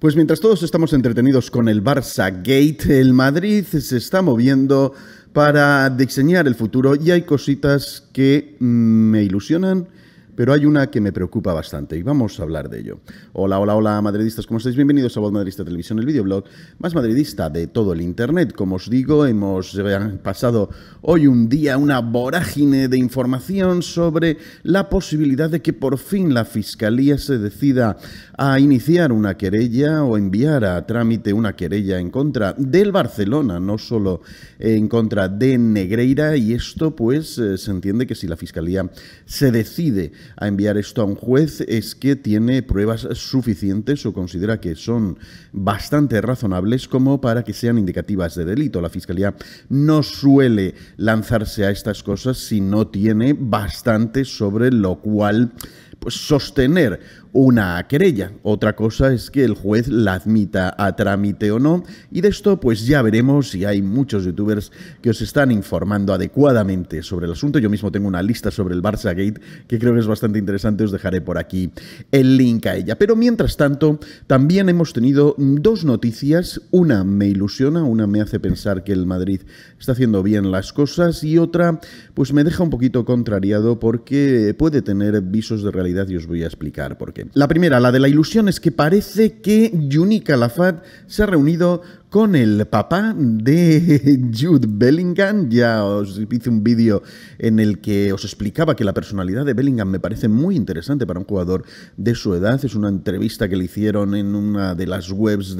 Pues mientras todos estamos entretenidos con el Barça Gate, el Madrid se está moviendo para diseñar el futuro y hay cositas que me ilusionan, pero hay una que me preocupa bastante y vamos a hablar de ello. Hola, hola, hola madridistas, ¿cómo estáis? Bienvenidos a Voz Madridista Televisión, el videoblog más madridista de todo el internet. Como os digo, hemos pasado hoy un día una vorágine de información sobre la posibilidad de que por fin la Fiscalía se decida a iniciar una querella o enviar a trámite una querella en contra del Barcelona, no solo en contra de Negreira, y esto pues se entiende que si la Fiscalía se decide a enviar esto a un juez es que tiene pruebas suficientes o considera que son bastante razonables como para que sean indicativas de delito. La Fiscalía no suele lanzarse a estas cosas si no tiene bastante sobre lo cual pues sostener una querella. Otra cosa es que el juez la admita a trámite o no, y de esto pues ya veremos, y hay muchos youtubers que os están informando adecuadamente sobre el asunto. Yo mismo tengo una lista sobre el Barça Gate que creo que es bastante interesante, os dejaré por aquí el link a ella. Pero mientras tanto, también hemos tenido dos noticias, una me ilusiona, una me hace pensar que el Madrid está haciendo bien las cosas, y otra pues me deja un poquito contrariado porque puede tener visos de realidad, y os voy a explicar por qué. La primera, la de la ilusión, es que parece que Juni Calafat se ha reunido con el papá de Jude Bellingham. Ya os hice un vídeo en el que os explicaba que la personalidad de Bellingham me parece muy interesante para un jugador de su edad. Es una entrevista que le hicieron en una de las webs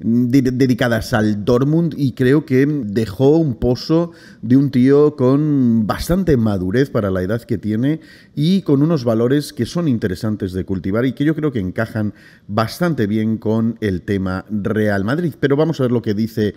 dedicadas al Dortmund y creo que dejó un pozo de un tío con bastante madurez para la edad que tiene y con unos valores que son interesantes de cultivar y que yo creo que encajan bastante bien con el tema Real Madrid. Pero vamos a ver lo que dice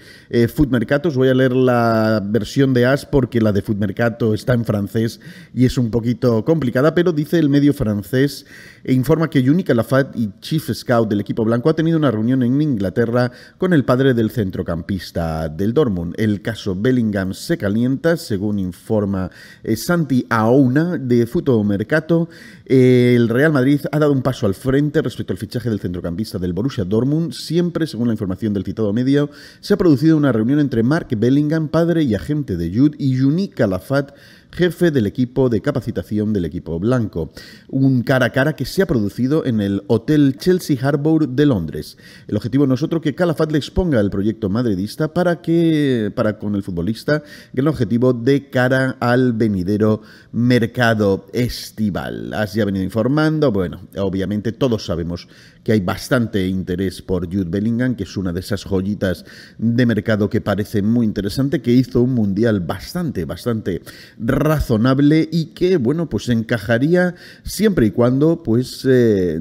Foot Mercato. Os voy a leer la versión de AS porque la de Foot Mercato está en francés y es un poquito complicada, pero dice el medio francés e informa que Juni Calafat y Chief Scout del equipo blanco ha tenido una reunión en Inglaterra con el padre del centrocampista del Dortmund. El caso Bellingham se calienta, según informa Santi Aouna de Foot Mercato. El Real Madrid ha dado un paso al frente respecto al fichaje del centrocampista del Borussia Dortmund. Siempre, según la información del citado medio, se ha producido una reunión entre Mark Bellingham, padre y agente de Jude, y Juni Calafat, jefe del equipo de capacitación del equipo blanco. Un cara a cara que se ha producido en el Hotel Chelsea Harbour de Londres. El objetivo no es otro que Calafat le exponga el proyecto madridista con el futbolista, que el objetivo de cara al venidero mercado estival. Así ha venido informando. Bueno, obviamente todos sabemos que hay bastante interés por Jude Bellingham, que es una de esas joyitas de mercado que parece muy interesante, que hizo un mundial bastante razonable y que, bueno, pues encajaría siempre y cuando pues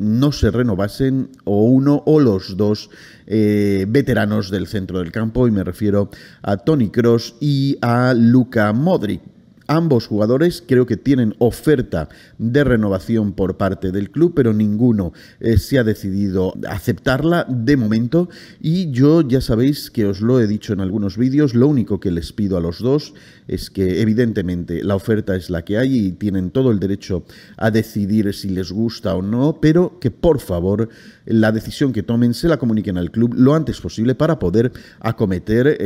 no se renovasen o uno o los dos veteranos del centro del campo, y me refiero a Toni Kroos y a Luka Modric. Ambos jugadores creo que tienen oferta de renovación por parte del club, pero ninguno se ha decidido aceptarla de momento, y yo ya sabéis que os lo he dicho en algunos vídeos, lo único que les pido a los dos es que evidentemente la oferta es la que hay y tienen todo el derecho a decidir si les gusta o no, pero que por favor la decisión que tomen se la comuniquen al club lo antes posible para poder acometer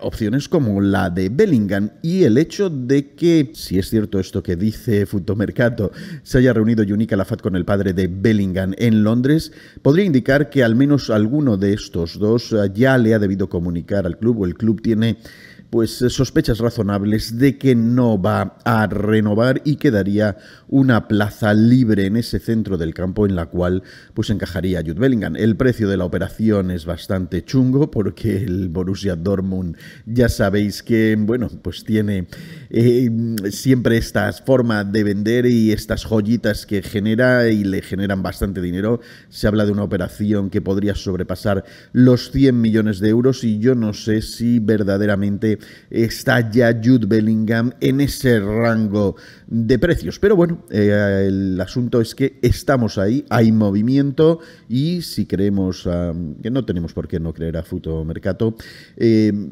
opciones como la de Bellingham. Y el hecho de que si es cierto esto que dice Foot Mercato, se haya reunido Juni Calafat con el padre de Bellingham en Londres, podría indicar que al menos alguno de estos dos ya le ha debido comunicar al club, o el club tiene pues sospechas razonables de que no va a renovar y quedaría una plaza libre en ese centro del campo en la cual pues encajaría Jude Bellingham. El precio de la operación es bastante chungo porque el Borussia Dortmund ya sabéis que, bueno, pues tiene siempre esta forma de vender y estas joyitas que genera y le generan bastante dinero. Se habla de una operación que podría sobrepasar los 100 millones de euros y yo no sé si verdaderamente está ya Jude Bellingham en ese rango de precios. Pero bueno, el asunto es que estamos ahí, hay movimiento, y si creemos, que no tenemos por qué no creer a Foot Mercato,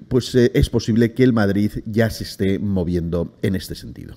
pues es posible que el Madrid ya se esté moviendo en este sentido.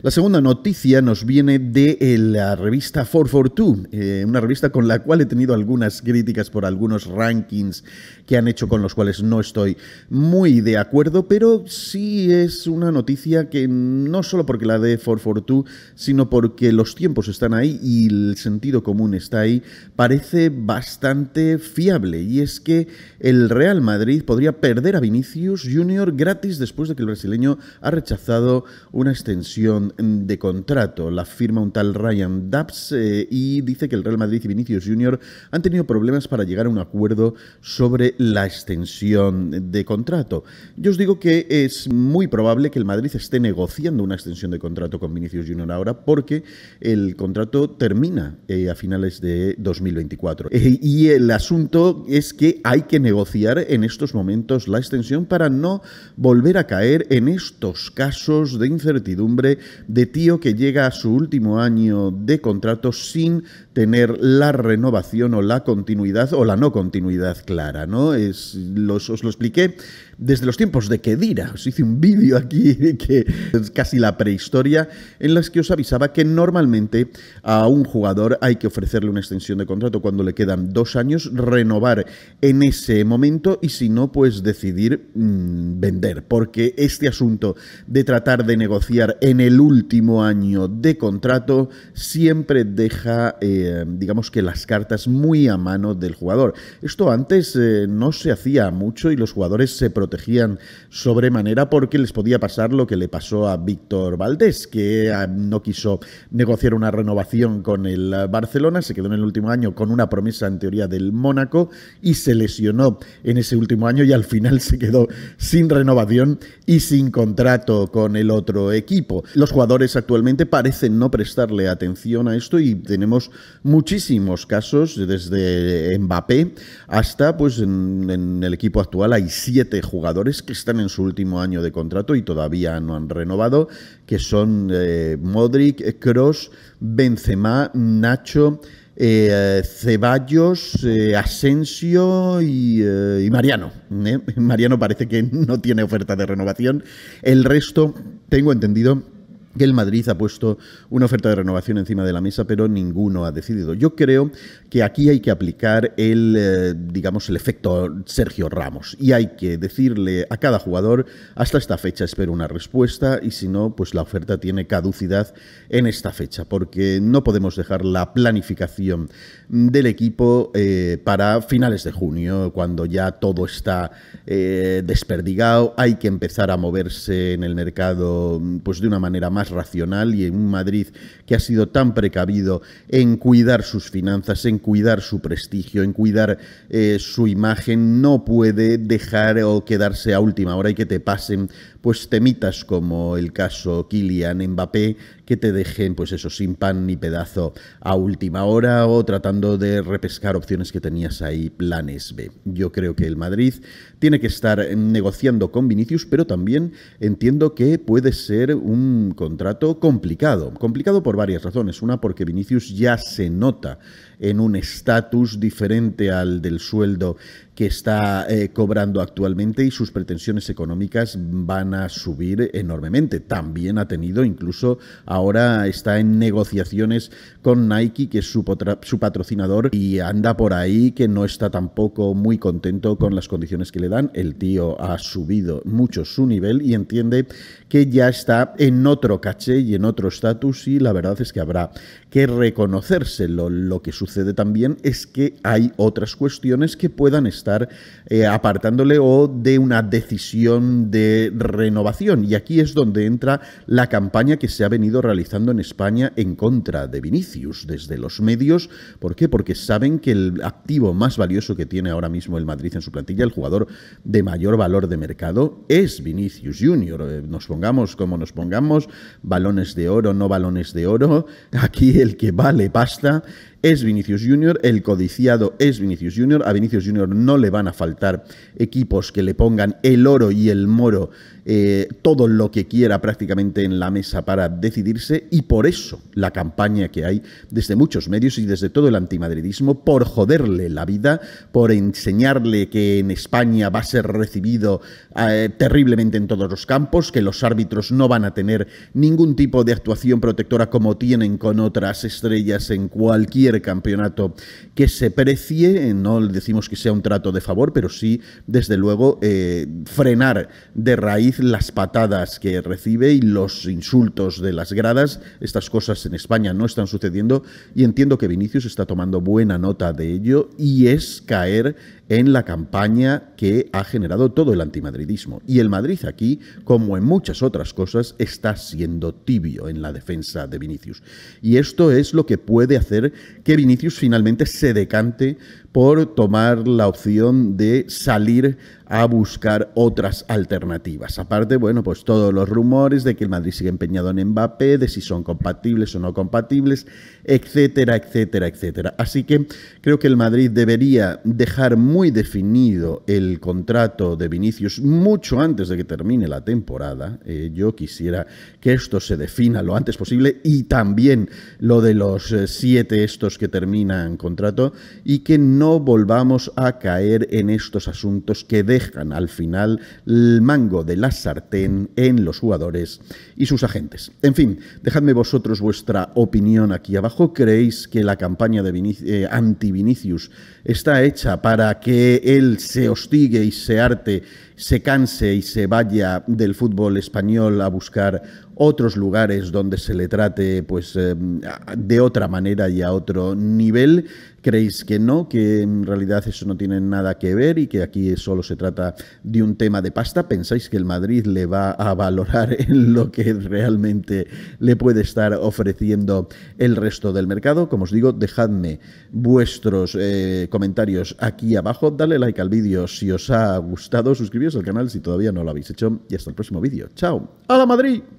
La segunda noticia nos viene de la revista 442, una revista con la cual he tenido algunas críticas por algunos rankings que han hecho con los cuales no estoy muy de acuerdo, pero sí es una noticia que no solo porque la de 442, sino porque los tiempos están ahí y el sentido común está ahí, parece bastante fiable, y es que el Real Madrid podría perder a Vinicius Junior gratis después de que el brasileño ha rechazado una extensión de contrato. La firma un tal Ryan Dubs y dice que el Real Madrid y Vinicius Junior han tenido problemas para llegar a un acuerdo sobre la extensión de contrato. Yo os digo que es muy probable que el Madrid esté negociando una extensión de contrato con Vinicius Junior ahora, porque el contrato termina a finales de 2024. Y el asunto es que hay que negociar en estos momentos la extensión para no volver a caer en estos casos de incertidumbre de tío que llega a su último año de contrato sin tener la renovación o la continuidad o la no continuidad clara, ¿no? Os lo expliqué desde los tiempos de Kedira. Os hice un vídeo aquí que es casi la prehistoria, en las que os avisaba que normalmente a un jugador hay que ofrecerle una extensión de contrato cuando le quedan 2 años, renovar en ese momento y si no, pues decidir vender, porque este asunto de tratar de negociar en el último año de contrato siempre deja, digamos que las cartas muy a mano del jugador. Esto antes no se hacía mucho y los jugadores se protegían sobremanera porque les podía pasar lo que le pasó a Víctor Valdés, que no quiso negociar una renovación con el Barcelona, se quedó en el último año con una promesa en teoría del Mónaco y se lesionó en ese último año y al final se quedó sin renovación y sin contrato con el otro equipo. Los jugadores actualmente parecen no prestarle atención a esto y tenemos muchísimos casos, desde Mbappé hasta, pues en el equipo actual hay 7 jugadores que están en su último año de contrato y todavía no han renovado, que son Modric, Kroos, Benzema, Nacho, Ceballos, Asensio y Mariano. Mariano parece que no tiene oferta de renovación. El resto, tengo entendido que el Madrid ha puesto una oferta de renovación encima de la mesa, pero ninguno ha decidido. Yo creo que aquí hay que aplicar digamos, el efecto Sergio Ramos, y hay que decirle a cada jugador: hasta esta fecha espero una respuesta, y si no, pues la oferta tiene caducidad en esta fecha, porque no podemos dejar la planificación del equipo para finales de junio, cuando ya todo está desperdigado. Hay que empezar a moverse en el mercado pues de una manera más racional, y en un Madrid que ha sido tan precavido en cuidar sus finanzas, en cuidar su prestigio, en cuidar su imagen, no puede dejar o quedarse a última hora y que te pasen pues temitas como el caso Kylian Mbappé, que te dejen pues eso, sin pan ni pedazo a última hora, o tratando de repescar opciones que tenías ahí, planes B. Yo creo que el Madrid tiene que estar negociando con Vinicius, pero también entiendo que puede ser un contrato complicado. Complicado por varias razones. Una, porque Vinicius ya se nota en un estatus diferente al del sueldo que está cobrando actualmente, y sus pretensiones económicas van a subir enormemente. También ha tenido, incluso ahora está en negociaciones con Nike, que es su patrocinador, y anda por ahí que no está tampoco muy contento con las condiciones que le dan. El tío ha subido mucho su nivel y entiende que ya está en otro caché y en otro estatus, y la verdad es que habrá que reconocérselo. Lo que sucede también es que hay otras cuestiones que puedan estar apartándole o de una decisión de renovación, y aquí es donde entra la campaña que se ha venido realizando en España en contra de Vinicius desde los medios. ¿Por qué? Porque saben que el activo más valioso que tiene ahora mismo el Madrid en su plantilla, el jugador de mayor valor de mercado, es Vinicius Junior. Nos pongamos como nos pongamos, balones de oro, no balones de oro, aquí el que vale pasta es Vinicius Junior, el codiciado es Vinicius Junior. A Vinicius Junior no le van a faltar equipos que le pongan el oro y el moro, todo lo que quiera prácticamente en la mesa para decidirse, y por eso la campaña que hay desde muchos medios y desde todo el antimadridismo por joderle la vida, por enseñarle que en España va a ser recibido terriblemente en todos los campos, que los árbitros no van a tener ningún tipo de actuación protectora como tienen con otras estrellas en cualquier campeonato que se precie. No decimos que sea un trato de favor, pero sí, desde luego, frenar de raíz las patadas que recibe y los insultos de las gradas. Estas cosas en España no están sucediendo y entiendo que Vinicius está tomando buena nota de ello, y es caer en la campaña que ha generado todo el antimadridismo. Y el Madrid aquí, como en muchas otras cosas, está siendo tibio en la defensa de Vinicius. Y esto es lo que puede hacer que Vinicius finalmente se decante por tomar la opción de salir a buscar otras alternativas. Aparte, bueno, pues todos los rumores de que el Madrid sigue empeñado en Mbappé, de si son compatibles o no compatibles, etcétera, etcétera, etcétera. Así que creo que el Madrid debería dejar muy definido el contrato de Vinicius mucho antes de que termine la temporada. Yo quisiera que esto se defina lo antes posible, y también lo de los 7 estos que terminan contrato, y que no volvamos a caer en estos asuntos que dejan al final el mango de la sartén en los jugadores y sus agentes. En fin, dejadme vosotros vuestra opinión aquí abajo. ¿Creéis que la campaña anti-Vinicius está hecha para que él se hostigue y se harte, se canse y se vaya del fútbol español a buscar otros lugares donde se le trate pues de otra manera y a otro nivel? ¿Creéis que no? ¿Que en realidad eso no tiene nada que ver y que aquí solo se trata de un tema de pasta? ¿Pensáis que el Madrid le va a valorar en lo que realmente le puede estar ofreciendo el resto del mercado? Como os digo, dejadme vuestros comentarios aquí abajo. Dale like al vídeo si os ha gustado. Suscribiros al canal si todavía no lo habéis hecho. Y hasta el próximo vídeo. ¡Chao! ¡A la Madrid!